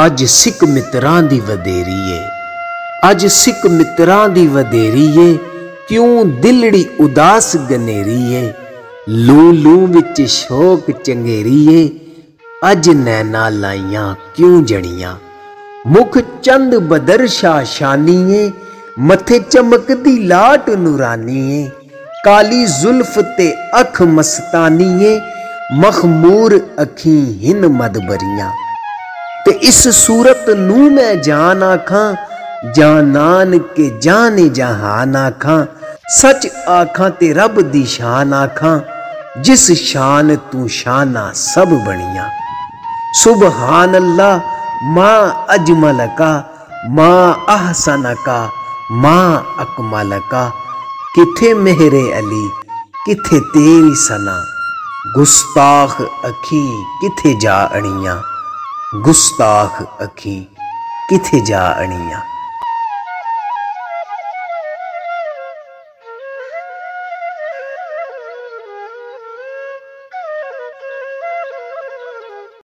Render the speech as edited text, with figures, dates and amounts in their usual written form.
अज सिख मित्रां दी वधेरी है, अज सिख मित्रां दी वधेरी है, क्यों दिलड़ी उदास गनेरी है, लू लू विच शौक चंगेरी है, अज नैना लाइयां क्यों जड़ियां, मुख चंद बदर शाह शानीए, मथे चमकदी लाट नूरानीए, काली जुल्फ ते अख मस्तानीए, मखमूर अखी हिन मदबरियां। ते इस सूरत नू मैं जान आखां, जानान के जाने जहान आखां, सच आखां ते रब दी शान आखां, जिस शान तू शाना सब बनियां। सुबहान अल्लाह माँ अजमल का, माँ अहसन का, माँ अकमल का, किथे मेहरे अली किथे तेरी सना, गुस्ताख अखी किथे जा अणियाँ, गुस्ताख अखी किथे जा अणियाँ।